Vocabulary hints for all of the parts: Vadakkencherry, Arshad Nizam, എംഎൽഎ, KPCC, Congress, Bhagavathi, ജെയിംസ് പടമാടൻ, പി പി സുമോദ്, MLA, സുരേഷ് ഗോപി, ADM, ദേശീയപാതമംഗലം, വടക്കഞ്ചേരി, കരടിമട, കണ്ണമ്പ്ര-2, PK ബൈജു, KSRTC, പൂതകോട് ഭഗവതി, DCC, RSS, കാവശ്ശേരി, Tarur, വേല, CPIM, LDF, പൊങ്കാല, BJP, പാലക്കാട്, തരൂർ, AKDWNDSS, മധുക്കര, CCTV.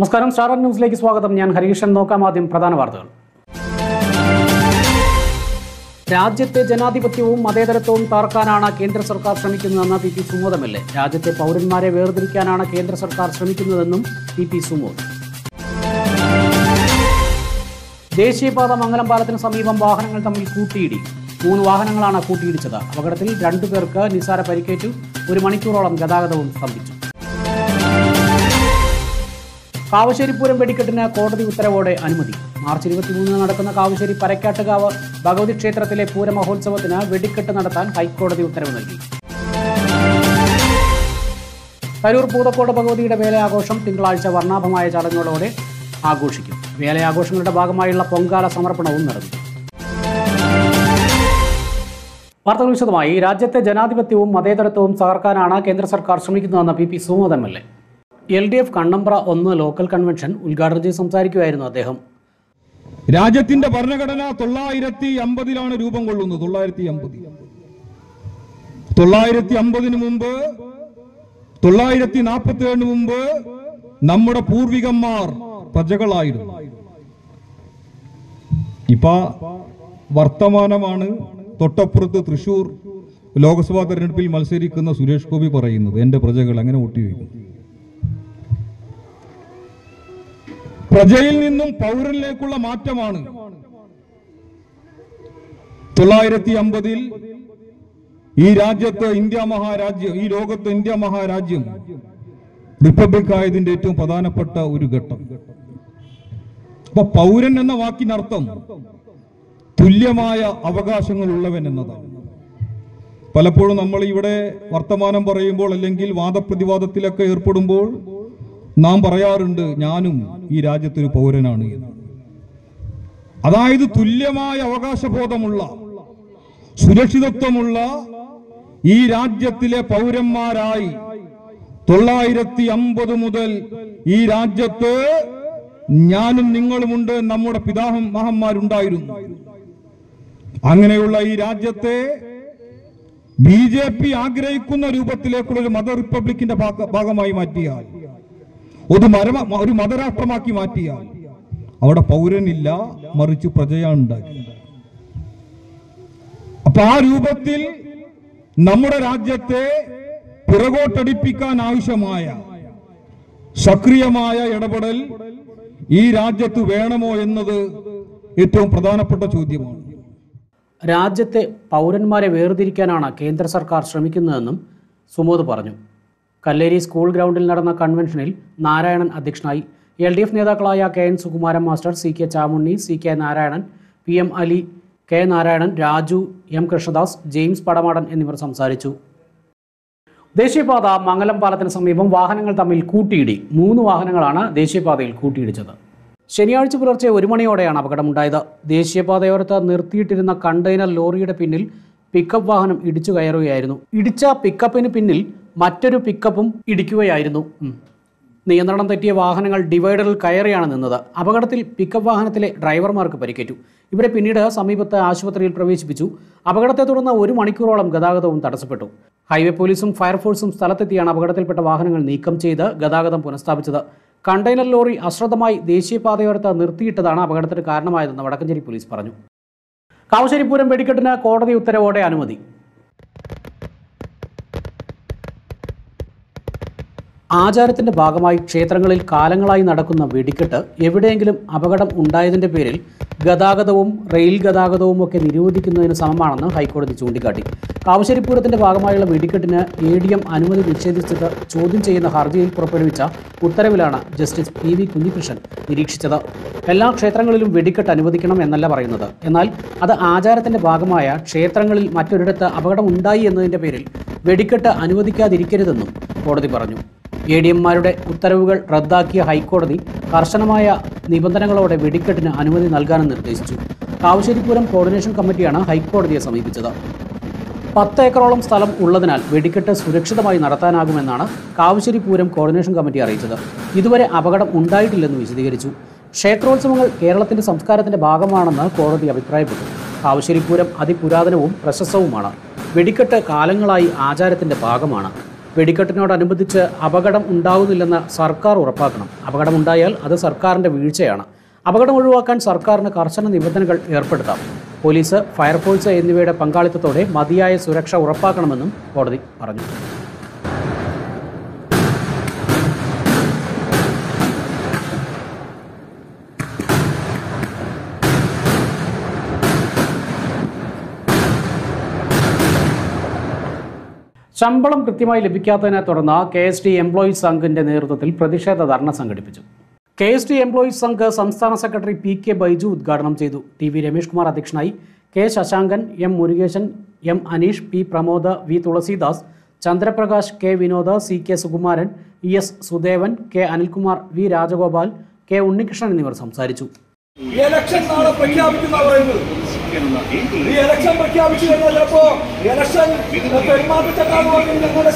നമസ്കാരം, സ്റ്റാർ ന്യൂസിലേക്ക് സ്വാഗതം. ഞാൻ ഹരീഷൻ. നോക്കാം ആദ്യം പ്രധാന വാർത്തകൾ. രാജ്യത്തെ ജനാധിപത്യവും മതേതരത്വവും തകർക്കാനാണ് കേന്ദ്ര സർക്കാർ ശ്രമിക്കുന്നതെന്ന് പി പി സുമോദ് M L A. രാജ്യത്തെ പൗരന്മാരെ വേർതിരിക്കാനാണ് കേന്ദ്ര സർക്കാർ ശ്രമിക്കുന്നതെന്നും പി പി സുമോദ്. ദേശീയപാത മംഗലംപാലത്തിന് സമീപം വാഹനങ്ങൾ തമ്മിൽ കൂട്ടിയിടി. 3 വാഹനങ്ങളാണ് കൂട്ടിയിടിച്ചത്. അപകടത്തിൽ 2 പേർക്ക് നിസാര പരിക്കേറ്റു. 1 മണിക്കൂറോളം ഗതാഗതവും സ്തംഭിച്ചു. കാവശ്ശേരി പൂരം വെടിക്കെട്ടിന് കോടതി ഉത്തരവോടെ അനുമതി. മാർച്ച് 23 നടക്കുന്ന കാവശ്ശേരി പരക്കാട്ടുകാവ് ഭഗവതി ക്ഷേത്രത്തിലെ പൂരമഹോത്സവത്തിന് വെടിക്കെട്ട് നടത്താൻ ഹൈക്കോടതി ഉത്തരവ് നൽകി. തരൂർ പൂതക്കോട് ഭഗവതിയുടെ വേലയാഘോഷം തിങ്കളാഴ്ച വർണ്ണാഭമായ ചടങ്ങുകളോടെ ആഘോഷിക്കും. വേലയാഘോഷങ്ങളുടെ ഭാഗമായുള്ള പൊങ്കാല സമർപ്പണവും നടന്നു. വാർത്തകൾ വിശദമായി. രാജ്യത്തെ ജനാധിപത്യവും മതേതരത്വവും തകർക്കാനാണ് കേന്ദ്ര സർക്കാർ ശ്രമിക്കുന്നതെന്ന് പി പി സുമോദ് M L A. LDF Kannambra 1 local convention ഉദ്ഘാടനം ചെയ്ത് സംസാരിക്കുകയായിരുന്നു അദ്ദേഹം. രാജ്യത്തിന്റെ ഭരണഘടന 950 രൂപം കൊള്ളുന്നത്. 950 മുമ്പ്, 947 മുമ്പ് നമ്മുടെ പൂർവികന്മാർ പ്രജകളായിരുന്നു. ഇപ്പൊ വർത്തമാനമാണ്. തൊട്ടപ്പുറത്ത് തൃശൂർ ലോക്സഭാ തെരഞ്ഞെടുപ്പിൽ മത്സരിക്കുന്ന സുരേഷ് ഗോപി പറയുന്നത്, എന്റെ പ്രജകൾ അങ്ങനെ വോട്ട് ചെയ്യും. പ്രജയിൽ നിന്നും പൗരനിലേക്കുള്ള മാറ്റമാണ് 950. ഈ രാജ്യത്ത് ഇന്ത്യ മഹാരാജ്യം റിപ്പബ്ലിക് ആയതിന്റെ ഏറ്റവും പ്രധാനപ്പെട്ട ഒരു ഘട്ടം. അപ്പൊ പൗരൻ എന്ന വാക്കിനർത്ഥം തുല്യമായ അവകാശങ്ങൾ ഉള്ളവൻ എന്നതാണ്. പലപ്പോഴും നമ്മൾ ഇവിടെ വർത്തമാനം പറയുമ്പോൾ അല്ലെങ്കിൽ വാദപ്രതിവാദത്തിലൊക്കെ ഏർപ്പെടുമ്പോൾ നാം പറയാറുണ്ട്, ഞാനും ഈ രാജ്യത്തൊരു പൗരനാണ്. അതായത് തുല്യമായ അവകാശബോധമുള്ള, സുരക്ഷിതത്വമുള്ള ഈ രാജ്യത്തിലെ പൗരന്മാരായി 950 മുതൽ ഈ രാജ്യത്ത് ഞാനും നിങ്ങളുമുണ്ട്. നമ്മുടെ പിതാമഹന്മാരുണ്ടായിരുന്നു. അങ്ങനെയുള്ള ഈ രാജ്യത്തെ BJP ആഗ്രഹിക്കുന്ന രൂപത്തിലേക്കുള്ള ഒരു മതറിപ്പബ്ലിക്കിന്റെ ഭാഗമായി മാറ്റിയാൽ, ഒരു മതരാഷ്ട്രമാക്കി മാറ്റിയാൽ അവിടെ പൗരനില്ല, മറിച്ച് പ്രജയാണുണ്ടായി. അപ്പൊ ആ രൂപത്തിൽ നമ്മുടെ രാജ്യത്തെ പിറകോട്ടടിപ്പിക്കാൻ ആവശ്യമായ സക്രിയമായ ഇടപെടൽ ഈ രാജ്യത്ത് വേണമോ എന്നത് ഏറ്റവും പ്രധാനപ്പെട്ട ചോദ്യമാണ്. രാജ്യത്തെ പൗരന്മാരെ വേർതിരിക്കാനാണ് കേന്ദ്ര സർക്കാർ ശ്രമിക്കുന്നതെന്നും സുമോദ് പറഞ്ഞു. കല്ലേരി സ്കൂൾ ഗ്രൗണ്ടിൽ നടന്ന കൺവെൻഷനിൽ നാരായണൻ അധ്യക്ഷനായി. LDF നേതാക്കളായ KN Sukumaran master, CK Chamunni, CK Narayanan, PM Ali, K Narayanan, Raju, M Krishnadas, ജെയിംസ് പടമാടൻ എന്നിവർ സംസാരിച്ചു. ദേശീയപാത മംഗലംപാലത്തിന് സമീപം വാഹനങ്ങൾ തമ്മിൽ കൂട്ടിയിടി. 3 വാഹനങ്ങളാണ് ദേശീയപാതയിൽ കൂട്ടിയിടിച്ചത്. ശനിയാഴ്ച പുലർച്ചെ 1 മണിയോടെയാണ് അപകടമുണ്ടായത്. ദേശീയപാതയോരത്ത് നിർത്തിയിട്ടിരുന്ന കണ്ടെയ്നർ ലോറിയുടെ പിന്നിൽ പിക്കപ്പ് വാഹനം ഇടിച്ചു കയറുകയായിരുന്നു. ഇടിച്ച പിക്കപ്പിന് പിന്നിൽ മറ്റൊരു പിക്കപ്പും ഇടിക്കുകയായിരുന്നു. നിയന്ത്രണം തെറ്റിയ വാഹനങ്ങൾ ഡിവൈഡറിൽ കയറിയാണ് നിന്നത്. അപകടത്തിൽ പിക്കപ്പ് വാഹനത്തിലെ ഡ്രൈവർമാർക്ക് പരിക്കേറ്റു. ഇവരെ പിന്നീട് സമീപത്തെ ആശുപത്രിയിൽ പ്രവേശിപ്പിച്ചു. അപകടത്തെ തുടർന്ന് 1 മണിക്കൂറോളം ഗതാഗതവും തടസ്സപ്പെട്ടു. ഹൈവേ പോലീസും ഫയർഫോഴ്സും സ്ഥലത്തെത്തിയാണ് അപകടത്തിൽപ്പെട്ട വാഹനങ്ങൾ നീക്കം ചെയ്ത് ഗതാഗതം പുനഃസ്ഥാപിച്ചത്. കണ്ടെയ്നർ ലോറി അശ്രദ്ധമായി ദേശീയപാതയോരത്ത് നിർത്തിയിട്ടതാണ് അപകടത്തിന് കാരണമായതെന്ന് വടക്കഞ്ചേരി പോലീസ് പറഞ്ഞു. കാവശ്ശേരി പൂരം വെടിക്കെട്ടിന് കോടതി ഉത്തരവോടെ അനുമതി. ആചാരത്തിന്റെ ഭാഗമായി ക്ഷേത്രങ്ങളിൽ കാലങ്ങളായി നടക്കുന്ന വെടിക്കെട്ട് എവിടെയെങ്കിലും അപകടം ഉണ്ടായതിന്റെ പേരിൽ ഗതാഗതവും റെയിൽ ഗതാഗതവും ഒക്കെ നിരോധിക്കുന്നതിന് സമമാണെന്ന് ഹൈക്കോടതി ചൂണ്ടിക്കാട്ടി. കാവശ്ശേരി പൂരത്തിന്റെ ഭാഗമായുള്ള വെടിക്കെട്ടിന് ADM അനുമതി നിഷേധിച്ചത് ചോദ്യം ചെയ്യുന്ന ഹർജിയിൽ പുറപ്പെടുവിച്ച ഉത്തരവിലാണ് ജസ്റ്റിസ് PV കുഞ്ഞികൃഷ്ണൻ നിരീക്ഷിച്ചത്. എല്ലാ ക്ഷേത്രങ്ങളിലും വെടിക്കെട്ട് അനുവദിക്കണം എന്നല്ല പറയുന്നത്. എന്നാൽ അത് ആചാരത്തിന്റെ ഭാഗമായ ക്ഷേത്രങ്ങളിൽ മറ്റൊരിടത്ത് അപകടം ഉണ്ടായി എന്നതിന്റെ പേരിൽ വെടിക്കെട്ട് അനുവദിക്കാതിരിക്കരുതെന്നും കോടതി പറഞ്ഞു. ADMമാരുടെ ഉത്തരവുകൾ റദ്ദാക്കിയ ഹൈക്കോടതി കർശനമായ നിബന്ധനകളോടെ വെടിക്കെട്ടിന് അനുമതി നൽകാനും നിർദ്ദേശിച്ചു. കാവശ്ശേരിപൂരം കോർഡിനേഷൻ കമ്മിറ്റിയാണ് ഹൈക്കോടതിയെ സമീപിച്ചത്. 10 ഏക്കറോളം സ്ഥലം ഉള്ളതിനാൽ വെടിക്കെട്ട് സുരക്ഷിതമായി നടത്താനാകുമെന്നാണ് കാവശ്ശേരിപൂരം കോർഡിനേഷൻ കമ്മിറ്റി അറിയിച്ചത്. ഇതുവരെ അപകടം ഉണ്ടായിട്ടില്ലെന്ന് വിശദീകരിച്ചു. ക്ഷേത്രോത്സവങ്ങൾ കേരളത്തിന്റെ സംസ്കാരത്തിന്റെ ഭാഗമാണെന്ന് കോടതി അഭിപ്രായപ്പെട്ടു. കാവശ്ശേരിപൂരം അതിപുരാതനവും പ്രശസ്തവുമാണ്. വെടിക്കെട്ട് കാലങ്ങളായി ആചാരത്തിന്റെ ഭാഗമാണ്. വെടിക്കെട്ടിനോടനുബന്ധിച്ച് അപകടം ഉണ്ടാവുന്നില്ലെന്ന സർക്കാർ ഉറപ്പാക്കണം. അപകടമുണ്ടായാൽ അത് സർക്കാരിൻ്റെ വീഴ്ചയാണ്. അപകടം ഒഴിവാക്കാൻ സർക്കാരിന് കർശന നിബന്ധനകൾ ഏർപ്പെടുത്താം. പോലീസ്, ഫയർഫോഴ്സ് എന്നിവയുടെ പങ്കാളിത്തത്തോടെ മതിയായ സുരക്ഷ ഉറപ്പാക്കണമെന്നും കോടതി പറഞ്ഞു. ശമ്പളം കൃത്യമായി ലഭിക്കാത്തതിനെ തുടർന്ന് KST എംപ്ലോയീസ് സംഘിൻ്റെ നേതൃത്വത്തിൽ പ്രതിഷേധ ധർണ സംഘടിപ്പിച്ചു. KST എംപ്ലോയീസ് സംഘ് സംസ്ഥാന സെക്രട്ടറി PK ബൈജു ഉദ്ഘാടനം ചെയ്തു. TV രമേഷ് കുമാർ അധ്യക്ഷനായി. K Shashankan, M Murukesan, M Aneesh, P Pramod, V Tulsidas, Chandraprakash, K Vinod, CK Sukumaran, ES Sudevan, K Anilkumar, V Rajagopal, K Unnikrishnan എന്നിവർ സംസാരിച്ചു. ഞങ്ങളുടെ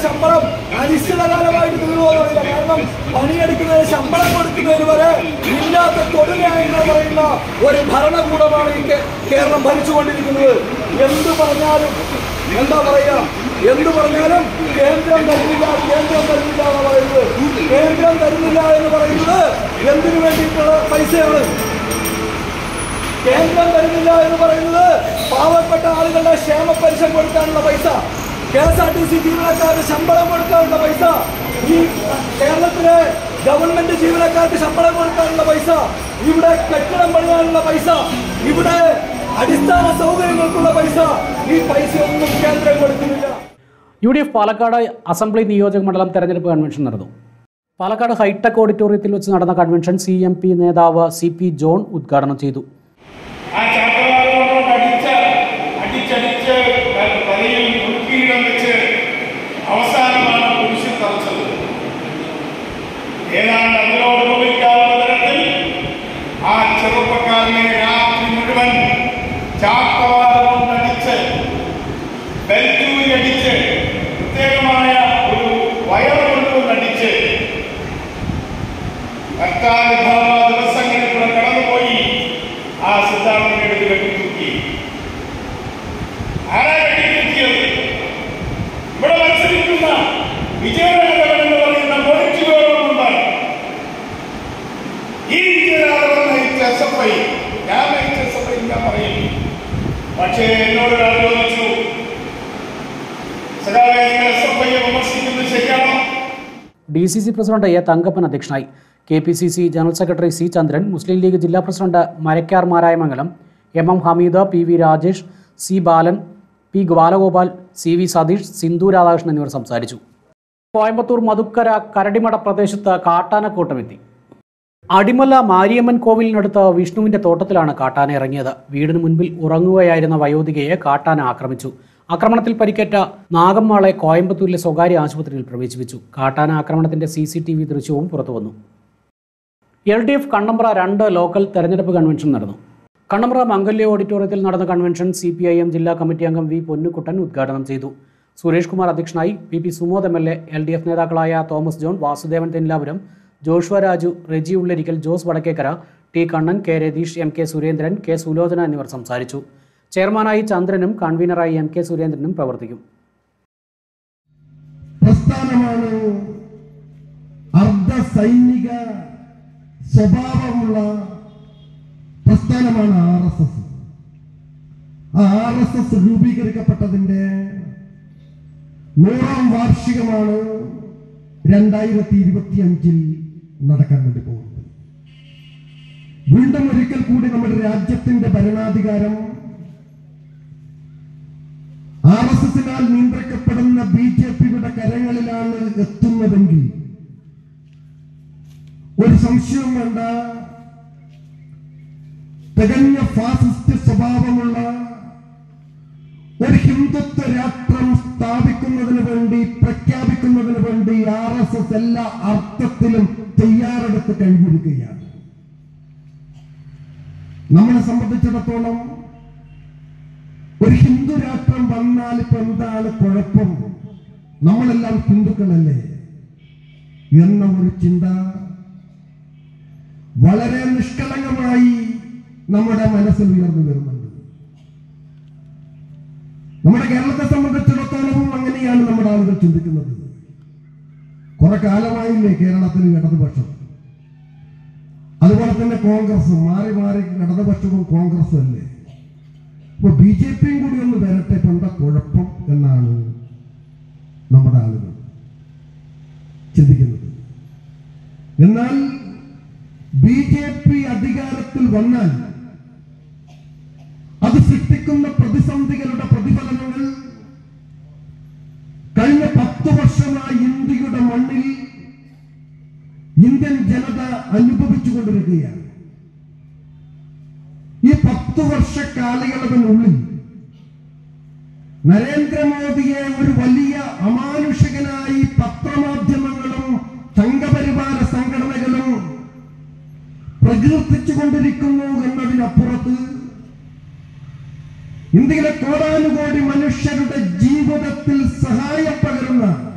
ശമ്പളം അനിശ്ചിതകാലമായിട്ട് തീർന്നുപോകുന്നില്ല. കാരണം പണിയെടുക്കുന്നതിന് ശമ്പളം കൊടുക്കുന്നതിന് വരെ ഇല്ലാത്ത തൊഴിലായെന്ന് പറയുന്ന ഒരു ഭരണകൂടമാണ് ഈ കേരളം ഭരിച്ചുകൊണ്ടിരിക്കുന്നത്. എന്തു പറഞ്ഞാലും എന്താ പറയുക, എന്തു പറഞ്ഞാലും കേന്ദ്രം തരുന്നില്ല, കേന്ദ്രം തരുന്നില്ല എന്ന് പറയുന്നത്. കേന്ദ്രം തരുന്നില്ല എന്ന് പറയുന്നത് എന്തിനു വേണ്ടിയിട്ടുള്ള പൈസയാണ്? കേന്ദ്രം തരുന്നില്ല എന്ന് പറയുന്നത് പാവപ്പെട്ട ആളുകളുടെ ക്ഷേമ പെൻഷൻ കൊടുക്കാനുള്ള പൈസ, KSRTC ജീവനക്കാരുടെ ശമ്പളം കൊടുക്കാനുള്ള പൈസ, ഈ കേരളത്തിലെ ഗവൺമെന്റ് ജീവനക്കാർക്ക് ശമ്പളം കൊടുക്കാനുള്ള പൈസ, ഇവിടെ കെട്ടിടം പണിയാനുള്ള പൈസ, ഇവിടെ അടിസ്ഥാന സൗകര്യങ്ങൾക്കുള്ള പൈസ, ഈ പൈസ ഒന്നും കേന്ദ്രം കൊടുക്കുന്നില്ല. UDF പാലക്കാട് അസംബ്ലി നിയോജക മണ്ഡലം തെരഞ്ഞെടുപ്പ് കൺവെൻഷൻ നടന്നു. പാലക്കാട് ഹൈടെക് ഓഡിറ്റോറിയത്തിൽ വെച്ച് നടന്ന കൺവെൻഷൻ CMP നേതാവ് CP ജോൺ ഉദ്ഘാടനം ചെയ്തു. ഏതാണ്ട് അതിനോട് ഉപയോഗിക്കാവുന്ന തരത്തിൽ ആ ചെറുപ്പക്കാരനെ രാത്രി മുഴുവൻ ചാട്ടവാദം അടിച്ച് ബെൽറ്റൂരി അടിച്ച് പ്രത്യേകമായ ഒരു വയർ കൊണ്ടുവന്ന് അടിച്ച് ദിവസങ്ങളിൽ കൂടെ കടന്നുപോയി ആ സിദ്ധാന്തം എടുത്ത് വെട്ടിത്തൂക്കി. ആരാ വെട്ടിത്തൂക്കിയത്? ഇവിടെ മത്സരിക്കുന്ന വിജയനഗരം എന്ന് പറയുന്ന പക്ഷേ എന്നോട് ആലോചിച്ചു വിമർശിക്കുന്നത് ശരിയാണോ? DCC പ്രസിഡന്റ് തങ്കപ്പൻ അധ്യക്ഷനായി. KPCC general secretary C Chandran, മുസ്ലിം ലീഗ് ജില്ലാ president Marakkar Marayamangalam, MM Hameed, PV Rajesh, C Balan, P Balagopal, CV Satheesh, Sindhu Radhakrishnan എന്നിവർ സംസാരിച്ചു. കോയമ്പത്തൂർ മധുക്കര കരടിമട പ്രദേശത്ത് കാട്ടാനക്കൂട്ടമെത്തി. അടിമല മാരിയമ്മൻ കോവിലിനടുത്ത് വിഷ്ണുവിൻ്റെ തോട്ടത്തിലാണ് കാട്ടാന ഇറങ്ങിയത്. വീടിന് മുൻപിൽ ഉറങ്ങുകയായിരുന്ന വയോധികയെ കാട്ടാന ആക്രമിച്ചു. ആക്രമണത്തിൽ പരിക്കേറ്റ നാഗമ്മാളെ കോയമ്പത്തൂരിലെ സ്വകാര്യ ആശുപത്രിയിൽ പ്രവേശിപ്പിച്ചു. കാട്ടാന ആക്രമണത്തിൻ്റെ CCTV ദൃശ്യവും പുറത്തുവന്നു. LDF കണ്ണമ്പ്ര 2 ലോക്കൽ തെരഞ്ഞെടുപ്പ് കൺവെൻഷൻ നടന്നു. കണ്ണമ്പ്ര മംഗല്യ ഓഡിറ്റോറിയത്തിൽ നടന്ന കൺവെൻഷൻ CPIM ജില്ലാ കമ്മിറ്റി അംഗം V പൊന്നുകുട്ടൻ ഉദ്ഘാടനം ചെയ്തു. സുരേഷ് കുമാർ അധ്യക്ഷനായി. PP സുമോദ് MLA, LDF നേതാക്കളായ Thomas John, Vasudevan Thennilapuram, Joshua Raju, Reji ഉള്ളരിക്കൽ, Jose Vadakkekara, T Kannan, K Ratheesh, MK Surendran, K Sulochana എന്നിവർ സംസാരിച്ചു. ചെയർമാനായി ചന്ദ്രനും കൺവീനറായി MK സുരേന്ദ്രനും പ്രവർത്തിക്കും. പ്രസ്ഥാനമാണ് അർദ്ധ സൈനിക സ്വഭാവമുള്ള പ്രസ്ഥാനമാണ് RSS. RSS രൂപീകരിക്കപ്പെട്ടതിൻ്റെ 100ാം വാർഷികമാണ് 2025-ൽ നടക്കാൻ വേണ്ടി പോകുന്നത്. വീണ്ടും ഒരിക്കൽ കൂടി നമ്മുടെ രാജ്യത്തിന്റെ ഭരണാധികാരം RSSനാൽ നിയന്ത്രിക്കപ്പെടുന്ന BJPയുടെ കരങ്ങളിലാണ് എത്തുന്നതെങ്കിൽ ഒരു സംശയവും വേണ്ട, തികഞ്ഞ ഫാസിസ്റ്റ് സ്വഭാവമുള്ള ഒരു ഹിന്ദുത്വ രാഷ്ട്രം സ്ഥാപിക്കുന്നതിന് വേണ്ടി, പ്രഖ്യാപിക്കുന്നതിന് വേണ്ടി RSS എല്ലാ അർത്ഥത്തിലും തയ്യാറെടുത്ത് കഴിഞ്ഞിരിക്കുകയാണ്. നമ്മളെ സംബന്ധിച്ചിടത്തോളം ഒരു ഹിന്ദു രാഷ്ട്രം വന്നാൽ ഇപ്പൊ എന്താണ് കുഴപ്പം, നമ്മളെല്ലാം ഹിന്ദുക്കളല്ലേ എന്ന ഒരു ചിന്ത വളരെ നിഷ്കളങ്കമായി നമ്മുടെ മനസ്സിൽ ഉയർന്നു വരുന്നുണ്ട്. നമ്മുടെ കേരളത്തെ സംബന്ധിച്ചിടത്തോളവും അങ്ങനെയാണ് നമ്മുടെ ആളുകൾ ചിന്തിക്കുന്നത്. Kurakalamai, Kerala, another Bashu. Otherwise, the Congress, Mari Mari, another Bashu Congress only. But BJP would be on the very tape under Kodapok and Namadal Chitikin. Then BJP Adigarakil Vanan. Other Sittikum, the Pradisam, the Pradipalaman. Kind of Patavashana, Yindi Mandiri, Indian Janata, Anupavichu Ridia. Ye Patavasha Kaligalaban woman Narendra Modi, Valia, Amanu Shaganai, Patrama Jamangalum, Tangapariba, Sangamagalam, Prajupichukundarikumu, and not in a Puratu. In the Koran body, Manusha to the Jibo that till Sahaya Pagarana.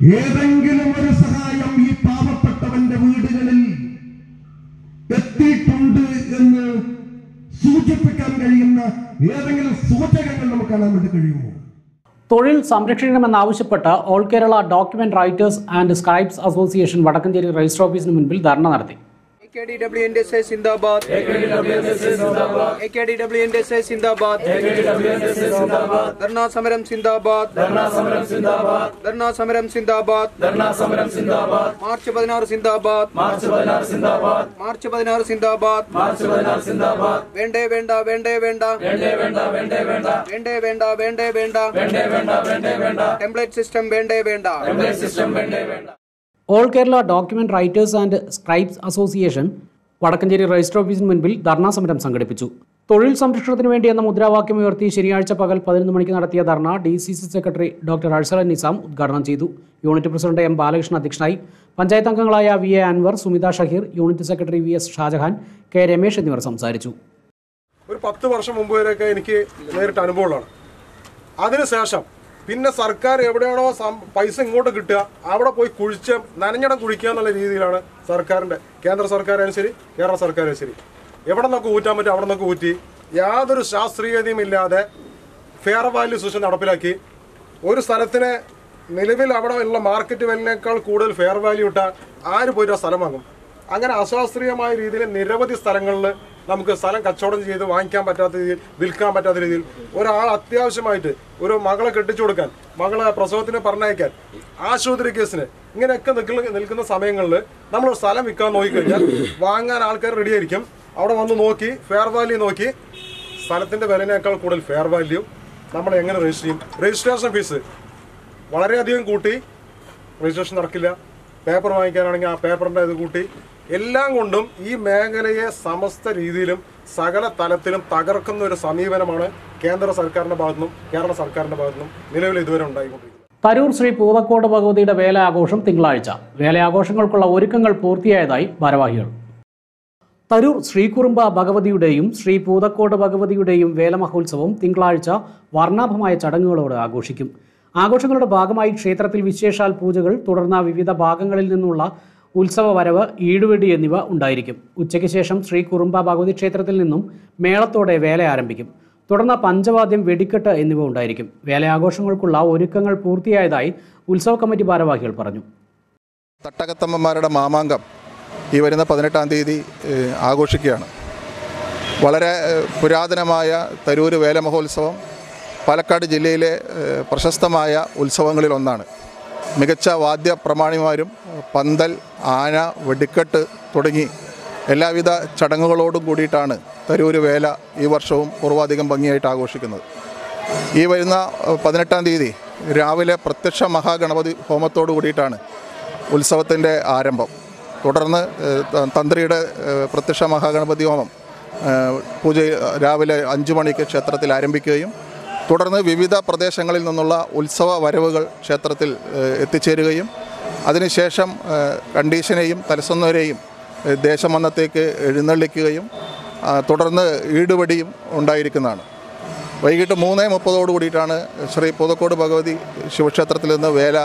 Erangil Sahayam, ye Papa Patavan, the Woodinelli, Eti Tundu in Sujapikan Garina, Erangil Sotakan Toril Samrakshana Manavishapata, All Kerala Document Writers and Scribes Association, Vadakkencherry Register Office in Munbil, Darna. AKDWNDSS in the bath. AKDWNDSS in the bath. Dharna Samaram Sindabad. Dharna Samaram Sindabad. March 16 Sindabad. March 16 Sindabad. Vende Venda Vende Venda. Vende Venda Vende Venda. Template system Vende Venda. All Kerala Document Writers and Scribes Association, Vadakkencherry Register Office Munbil, Dharna Samaram Sanghadipichu. Toril Samrakshanathinu Vendi enna Mudravakyam uyarthi Sheniyazhcha Pakal 11 Manikku nadathiya Dharna, DCC Secretary Dr. Arshad Nizam udghadanam ചെയ്തു. Unit President M. Balakrishnan അധ്യക്ഷനായി. പഞ്ചായത്ത് അംഗങ്ങളായ V.A. Anwar, Sumita Shahir, Unit Secretary V.S. Shahjahan, K. Ramesh എന്നിവർ സംസാരിച്ചു. ഒരു 10 വർഷം മുമ്പ് വരെയൊക്കെ എനിക്ക് നേരിട്ട് അനുഭവമുള്ളതാണ്. അതിനുശേഷം പിന്നെ സർക്കാർ എവിടെയാണോ പൈസ ഇങ്ങോട്ട് കിട്ടുക അവിടെ പോയി കുഴിച്ച് നനഞ്ഞടം കുഴിക്കുക എന്നുള്ള രീതിയിലാണ് സർക്കാരിന്റെ കേന്ദ്ര സർക്കാരാണ് ശരി കേരള സർക്കാരാണ് ശരി എവിടെ നമുക്ക് ഊറ്റാൻ പറ്റും അവിടെ നമുക്ക് ഊറ്റി യാതൊരു ശാസ്ത്രീയതയും ഇല്ലാതെ ഫെയർ വാല്യൂ സിസ്റ്റം നടപ്പിലാക്കി ഒരു സ്ഥലത്തിനെ നിലവിൽ അവിടെയുള്ള മാർക്കറ്റ് വിലയേക്കാൾ കൂടുതൽ ഫെയർ വാല്യൂ ഇട്ട ആര് പോയിട്ട് ആ സ്ഥലം വാങ്ങും അങ്ങനെ അശാസ്ത്രീയമായ രീതിയിൽ നിരവധി സ്ഥലങ്ങളിൽ നമുക്ക് സ്ഥലം കച്ചവടം ചെയ്ത് വാങ്ങിക്കാൻ പറ്റാത്ത രീതിയിൽ വിൽക്കാൻ പറ്റാത്ത രീതിയിൽ ഒരാൾ അത്യാവശ്യമായിട്ട് ഒരു മകളെ കെട്ടിച്ചു കൊടുക്കാൻ മകളെ പ്രസവത്തിന് പറഞ്ഞയക്കാൻ ആശുപത്രി കേസിന് ഇങ്ങനെയൊക്കെ നിൽക്കുന്ന സമയങ്ങളിൽ നമ്മളൊരു സ്ഥലം വിൽക്കാൻ നോക്കിക്കഴിഞ്ഞാൽ വാങ്ങാൻ ആൾക്കാർ റെഡിയായിരിക്കും അവിടെ വന്ന് നോക്കി ഫെയർ വാല്യൂ നോക്കി സ്ഥലത്തിൻ്റെ വിലയേക്കാൾ കൂടുതൽ ഫെയർ വാല്യൂ നമ്മൾ എങ്ങനെ രജിസ്റ്റർ ചെയ്യും രജിസ്ട്രേഷൻ ഫീസ് വളരെയധികം കൂട്ടി രജിസ്ട്രേഷൻ നടക്കില്ല പേപ്പർ വാങ്ങിക്കാനാണെങ്കിൽ ആ പേപ്പറിൻ്റെ ഇത് കൂട്ടി എല്ലാം കൊണ്ടും ഈ മേഖലയെ സമസ്ത രീതിയിലും സകല തലത്തിലും തകർക്കുന്ന ഒരു സമീപനമാണ് കേന്ദ്ര സർക്കാരിന്റെ ഭാഗത്തുനിന്നും കേരള സർക്കാരിന്റെ ഭാഗത്തുനിന്നും നിലവിൽ ഇതുവരെ ഉണ്ടായിക്കൊണ്ടിരിക്കുന്നത്. തരൂർ ശ്രീ പൂവക്കോട് ഭഗവതിയുടെ വേലയാഘോഷം തിങ്കളാഴ്ച. വേലയാഘോഷങ്ങൾക്കുള്ള ഒരുക്കങ്ങൾ പൂർത്തിയായതായി ഭാരവാഹികൾ. തരൂർ ശ്രീകുറുമ്പ ഭഗവതിയുടെയും ശ്രീ പൂവക്കോട് ഭഗവതിയുടെയും വേലമഹോത്സവം തിങ്കളാഴ്ച വർണ്ണാഭമായ ചടങ്ങുകളോടെ ആഘോഷിക്കും. ആഘോഷങ്ങളുടെ ഭാഗമായി ക്ഷേത്രത്തിൽ വിശേഷാൽ പൂജകൾ തുടർന്ന വിവിധ ഭാഗങ്ങളിൽ നിന്നുള്ള ഉത്സവ വരവ് ഈടുവെടി എന്നിവ ഉണ്ടായിരിക്കും. ഉച്ചയ്ക്ക് ശേഷം ശ്രീ കുറുമ്പ ഭഗവതി ക്ഷേത്രത്തിൽ നിന്നും മേളത്തോടെ വേല ആരംഭിക്കും. തുടർന്ന് പഞ്ചവാദ്യം വെടിക്കെട്ട് എന്നിവ ഉണ്ടായിരിക്കും. വേലയാഘോഷങ്ങൾക്കുള്ള ഒരുക്കങ്ങൾ പൂർത്തിയായതായി ഉത്സവ കമ്മിറ്റി ഭാരവാഹികൾ പറഞ്ഞു. തട്ടകത്തമ്മമാരുടെ മാമാങ്കം ഈ വരുന്ന 18-ാം തീയതി ആഘോഷിക്കുകയാണ്. വളരെ പുരാതനമായ തരൂർ വേല മഹോത്സവം പാലക്കാട് ജില്ലയിലെ പ്രശസ്തമായ ഉത്സവങ്ങളിൽ ഒന്നാണ്. മികച്ച വാദ്യ പ്രമാണിമാരും പന്തൽ ആന വെടിക്കെട്ട് തുടങ്ങി എല്ലാവിധ ചടങ്ങുകളോടും കൂടിയിട്ടാണ് തരൂർ വേല ഈ വർഷവും പൂർവാധികം ഭംഗിയായിട്ട് ആഘോഷിക്കുന്നത്. ഈ വരുന്ന 18-ാം തീയതി രാവിലെ പ്രത്യക്ഷ മഹാഗണപതി ഹോമത്തോടു കൂടിയിട്ടാണ് ഉത്സവത്തിൻ്റെ ആരംഭം. തുടർന്ന് തന്ത്രിയുടെ പ്രത്യക്ഷ മഹാഗണപതി ഹോമം പൂജ രാവിലെ 5 മണിക്ക് ക്ഷേത്രത്തിൽ ആരംഭിക്കുകയും തുടർന്ന് വിവിധ പ്രദേശങ്ങളിൽ നിന്നുള്ള ഉത്സവ വരവുകൾ ക്ഷേത്രത്തിൽ എത്തിച്ചേരുകയും അതിനുശേഷം കണ്ടീഷനെയും തലസൊന്നവരെയും ദേശമന്നത്തേക്ക് എഴുന്നള്ളിക്കുകയും തുടർന്ന് ഈടുവടിയും ഉണ്ടായിരിക്കുന്നതാണ്. വൈകിട്ട് 3:30 കൂടിയിട്ടാണ് ശ്രീ പൂവക്കോട് ഭഗവതി ശിവക്ഷേത്രത്തിൽ നിന്ന് വേല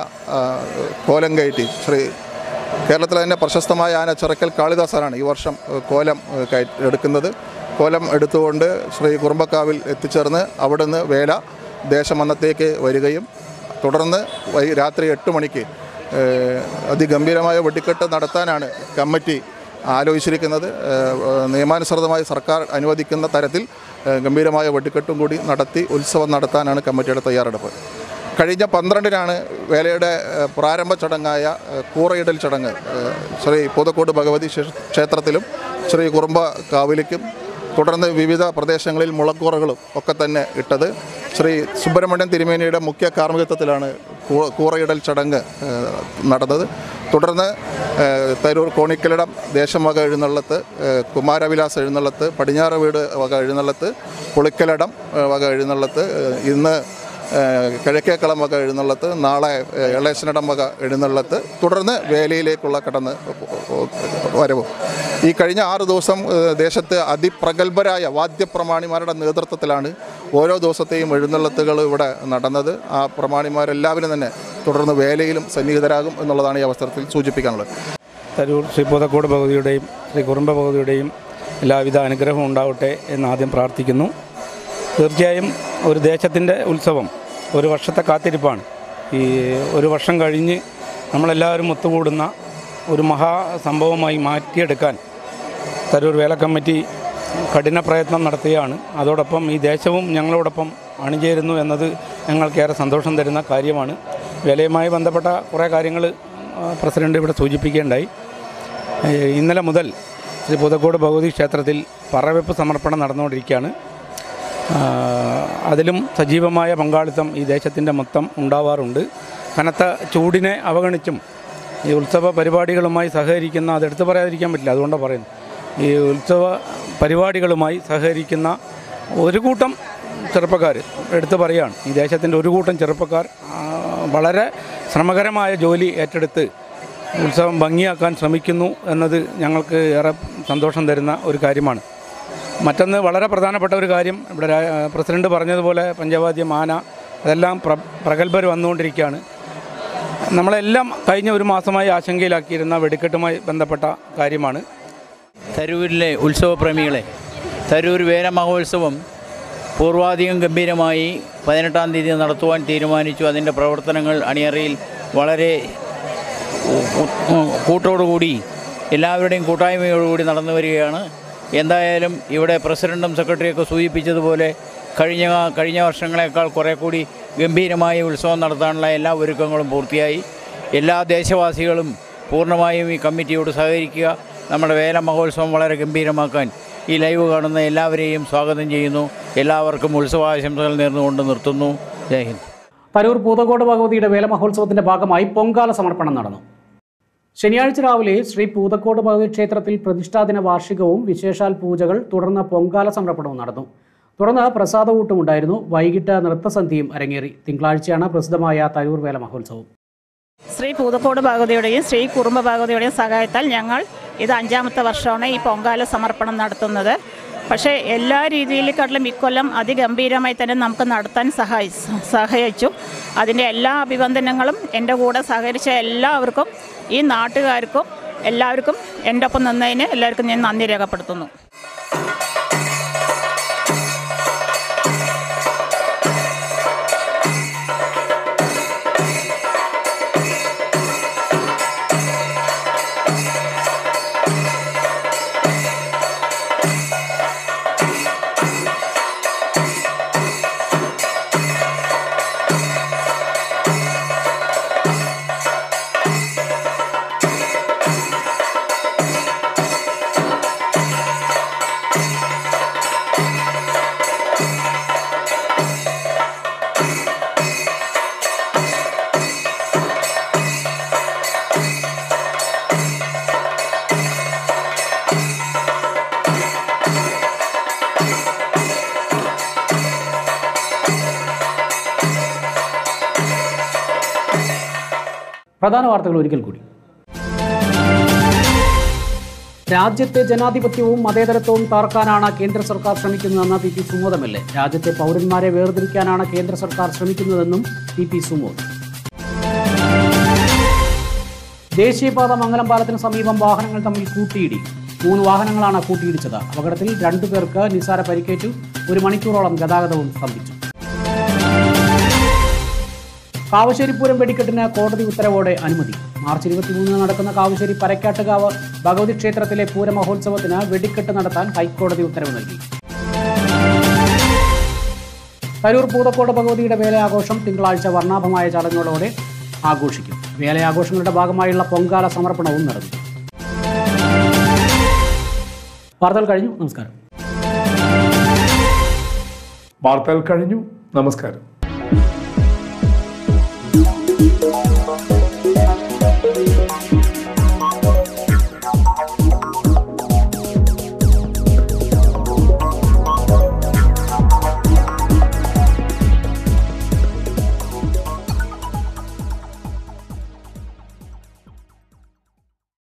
കോലം കയറ്റി ശ്രീ കേരളത്തിലെ തന്നെ പ്രശസ്തമായ ആന ചിറക്കൽ കാളിദാസനാണ് ഈ വർഷം കോലം എടുക്കുന്നത്. കോലം എടുത്തുകൊണ്ട് ശ്രീ കുറുമ്പക്കാവിൽ എത്തിച്ചേർന്ന് അവിടുന്ന് വേല ദേശമന്നത്തേക്ക് വരികയും തുടർന്ന് രാത്രി 8 മണിക്ക് അതിഗംഭീരമായ വെടിക്കെട്ട് നടത്താനാണ് കമ്മിറ്റി ആലോചിച്ചിരിക്കുന്നത്. നിയമാനുസൃതമായി സർക്കാർ അനുവദിക്കുന്ന തരത്തിൽ ഗംഭീരമായ വെടിക്കെട്ടും കൂടി നടത്തി ഉത്സവം നടത്താനാണ് കമ്മിറ്റിയുടെ തയ്യാറെടുപ്പ്. കഴിഞ്ഞ 12-നാണ് വേലയുടെ പ്രാരംഭ ചടങ്ങായ കൂറയിടൽ ചടങ്ങ് ശ്രീ പൂതക്കോട് ഭഗവതി ക്ഷേത്രത്തിലും ശ്രീ കുറുമ്പ കാവിലേക്കും തുടർന്ന് വിവിധ പ്രദേശങ്ങളിൽ മുളക്കൂറകളും ഒക്കെ തന്നെ ഇട്ടത്. ശ്രീ സുബ്രഹ്മണ്യൻ തിരുമേനിയുടെ മുഖ്യ കാർമ്മികത്വത്തിലാണ് കൂറയിടൽ ചടങ്ങ് നടന്നത്. തുടർന്ന് തരൂർ കോണിക്കലിടം ദേശം വക എഴുന്നള്ളത്ത്, കുമാരവിലാസ് എഴുന്നള്ളത്ത്, പടിഞ്ഞാറ് വീട് വക എഴുന്നള്ളത്ത്, പുളിക്കലടം വക എഴുന്നള്ളത്ത്, ഇന്ന് കിഴക്കേക്കളം വക എഴുന്നള്ളത്ത്, നാളെ എളേശനടം വക എഴുന്നള്ളത്ത്, തുടർന്ന് വേലിയിലേക്കുള്ള കടന്ന് വരവും. ഈ കഴിഞ്ഞ 6 ദിവസം ദേശത്ത് അതിപ്രഗത്ഭരായ വാദ്യപ്രമാണിമാരുടെ നേതൃത്വത്തിലാണ് ഓരോ ദിവസത്തെയും എഴുന്നള്ളത്തുകൾ ഇവിടെ നടന്നത്. ആ പ്രമാണിമാരെല്ലാവരും തന്നെ തുടർന്ന് വേലയിലും സന്നിഹിതരാകും എന്നുള്ളതാണ് ഈ അവസരത്തിൽ സൂചിപ്പിക്കാനുള്ളത്. തരൂർ ശ്രീ പൂതക്കോട് ഭഗവതിയുടെയും ശ്രീ കുറുമ്പ ഭഗവതിയുടെയും എല്ലാവിധ അനുഗ്രഹവും ഉണ്ടാവട്ടെ എന്നാദ്യം പ്രാർത്ഥിക്കുന്നു. തീർച്ചയായും ഒരു ദേശത്തിൻ്റെ ഉത്സവം ഒരു വർഷത്തെ കാത്തിരിപ്പാണ്. ഈ ഒരു വർഷം കഴിഞ്ഞ് നമ്മളെല്ലാവരും ഒത്തുകൂടുന്ന ഒരു മഹാസംഭവമായി മാറ്റിയെടുക്കാൻ തരൂർ വേല കമ്മിറ്റി കഠിന പ്രയത്നം നടത്തുകയാണ്. അതോടൊപ്പം ഈ ദേശവും ഞങ്ങളോടൊപ്പം അണിചേരുന്നു എന്നത് ഞങ്ങൾക്കേറെ സന്തോഷം തരുന്ന കാര്യമാണ്. വേലയുമായി ബന്ധപ്പെട്ട കുറേ കാര്യങ്ങൾ പ്രസിഡൻ്റ് ഇവിടെ സൂചിപ്പിക്കുകയുണ്ടായി. ഇന്നലെ മുതൽ ശ്രീ പൂതക്കോട് ഭഗവതി ക്ഷേത്രത്തിൽ പറവെപ്പ് സമർപ്പണം നടന്നുകൊണ്ടിരിക്കുകയാണ്. അതിലും സജീവമായ പങ്കാളിത്തം ഈ ദേശത്തിൻ്റെ മൊത്തം ഉണ്ടാവാറുണ്ട്. കനത്ത ചൂടിനെ അവഗണിച്ചും ഈ ഉത്സവ പരിപാടികളുമായി സഹകരിക്കുന്ന, അതെടുത്ത് പറയാതിരിക്കാൻ പറ്റില്ല, അതുകൊണ്ടാണ് പറയുന്നത്, ഈ ഉത്സവ പരിപാടികളുമായി സഹകരിക്കുന്ന ഒരു കൂട്ടം ചെറുപ്പക്കാർ എടുത്തു പറയുകയാണ്. ഈ ദേശത്തിൻ്റെ ഒരു കൂട്ടം ചെറുപ്പക്കാർ വളരെ ശ്രമകരമായ ജോലി ഏറ്റെടുത്ത് ഉത്സവം ഭംഗിയാക്കാൻ ശ്രമിക്കുന്നു എന്നത് ഞങ്ങൾക്ക് ഏറെ സന്തോഷം തരുന്ന ഒരു കാര്യമാണ്. മറ്റൊന്ന് വളരെ പ്രധാനപ്പെട്ട ഒരു കാര്യം, ഇവിടെ പ്രസിഡന്റ് പറഞ്ഞതുപോലെ പഞ്ചവാദ്യം, ആന, അതെല്ലാം പ്രഗത്ഭർ വന്നുകൊണ്ടിരിക്കുകയാണ്. നമ്മളെല്ലാം കഴിഞ്ഞ ഒരു മാസമായി ആശങ്കയിലാക്കിയിരുന്ന വെടിക്കെട്ടുമായി ബന്ധപ്പെട്ട കാര്യമാണ്. തരൂരിലെ ഉത്സവപ്രേമികളെ, തരൂർ വേല മഹോത്സവം പൂർവാധികം ഗംഭീരമായി 18-ാം തീയതി നടത്തുവാൻ തീരുമാനിച്ചു. അതിൻ്റെ പ്രവർത്തനങ്ങൾ അണിയറയിൽ വളരെ കൂട്ടോടുകൂടി, എല്ലാവരുടെയും കൂട്ടായ്മയോടുകൂടി നടന്നു വരികയാണ്. എന്തായാലും ഇവിടെ പ്രസിഡൻറ്റും സെക്രട്ടറിയൊക്കെ സൂചിപ്പിച്ചതുപോലെ കഴിഞ്ഞ വർഷങ്ങളേക്കാൾ കുറേ കൂടി ഗംഭീരമായ ഉത്സവം നടത്താനുള്ള എല്ലാ ഒരുക്കങ്ങളും പൂർത്തിയായി. എല്ലാ ദേശവാസികളും പൂർണ്ണമായും ഈ കമ്മിറ്റിയോട് സഹകരിക്കുക. നമ്മുടെ വേല മഹോത്സവം വളരെ ഗംഭീരമാക്കാൻ ഈ ലൈവ് കാണുന്ന എല്ലാവരെയും സ്വാഗതം ചെയ്യുന്നു. എല്ലാവർക്കും ഉത്സവാശംസകൾ നേർന്നുകൊണ്ട് നിർത്തുന്നു. ജയ് ഹിന്ദ്. തരൂർ പൂതക്കോട് ഭഗവതിയുടെ വേല മഹോത്സവത്തിൻ്റെ ഭാഗമായി പൊങ്കാല സമർപ്പണം നടന്നു. ശനിയാഴ്ച രാവിലെ ശ്രീ പൂതക്കോട് ഭഗവതി ക്ഷേത്രത്തിൽ പ്രതിഷ്ഠാദിന വാർഷികവും വിശേഷാൽ പൂജകൾ, തുടർന്ന് പൊങ്കാല സമർപ്പണവും നടന്നു. തുടർന്ന് പ്രസാദവൂട്ടും ഉണ്ടായിരുന്നു. വൈകിട്ട് നൃത്തസന്ധ്യയും അരങ്ങേറി. തിങ്കളാഴ്ചയാണ് പ്രസിദ്ധമായ തരൂർ വേല മഹോത്സവം. ശ്രീ പൂതക്കോട് ഭഗവതിയുടെയും ശ്രീ കുറുമ്പ ഭഗവതിയുടെയും സഹായത്താൽ ഞങ്ങൾ ഇത് 5-ാമത്തെ വർഷമാണ് ഈ പൊങ്കാല സമർപ്പണം നടത്തുന്നത്. പക്ഷേ എല്ലാ രീതിയിലേക്കാട്ടിലും ഇക്കൊല്ലം അതിഗംഭീരമായി തന്നെ നമുക്ക് നടത്താൻ സഹായിച്ചു. അതിൻ്റെ എല്ലാ അഭിനന്ദനങ്ങളും എൻ്റെ കൂടെ സഹകരിച്ച എല്ലാവർക്കും, ഈ നാട്ടുകാർക്കും എല്ലാവർക്കും, എൻ്റെ ഒപ്പം നിന്നതിന് എല്ലാവർക്കും ഞാൻ നന്ദി രേഖപ്പെടുത്തുന്നു. പ്രധാന വാർത്തകൾ ഒരിക്കൽ കൂടി. രാജ്യത്തെ ജനാധിപത്യവും മതേതരത്വവും തകർക്കാനാണ് കേന്ദ്ര സർക്കാർ ശ്രമിക്കുന്നതെന്ന് പി പി സുമോദ് M L A. രാജ്യത്തെ പൗരന്മാരെ വേർതിരിക്കാനാണ് കേന്ദ്ര സർക്കാർ ശ്രമിക്കുന്നതെന്നും പി പി സുമോദ്. ദേശീയപാത മംഗലം പാലത്തിന് സമീപം വാഹനങ്ങൾ തമ്മിൽ കൂട്ടിയിടി. 3 വാഹനങ്ങളാണ് കൂട്ടിയിടിച്ചത്. അപകടത്തിൽ 2 പേർക്ക് നിസാര പരിക്കേറ്റു. 1 മണിക്കൂറോളം ഗതാഗതവും സ്തംഭിച്ചു. Kavasheri Puram Bedikatina, Kordi Utravode, Anamudi, March 23 Nadakana Kavasheri Parakatagawa, Bhagavathi Kshetratile Puram Mahotsavathina, Vedikatanatan, High Court of the Uttaravu Nalki. Tarur Pudakota Bhagavathiyude Velayagosham, Thinkalazhcha Varnabhamaya Chadangukalode, Aghoshikum. Velayagoshങ്ങളുടെ ഭാഗമായുള്ള പൊങ്കാല സമർപ്പണവും നടന്നു. വാർത്തകൾ കഴിഞ്ഞു. നമസ്കാരം. വാർത്തകൾ കഴിഞ്ഞു. നമസ്കാരം.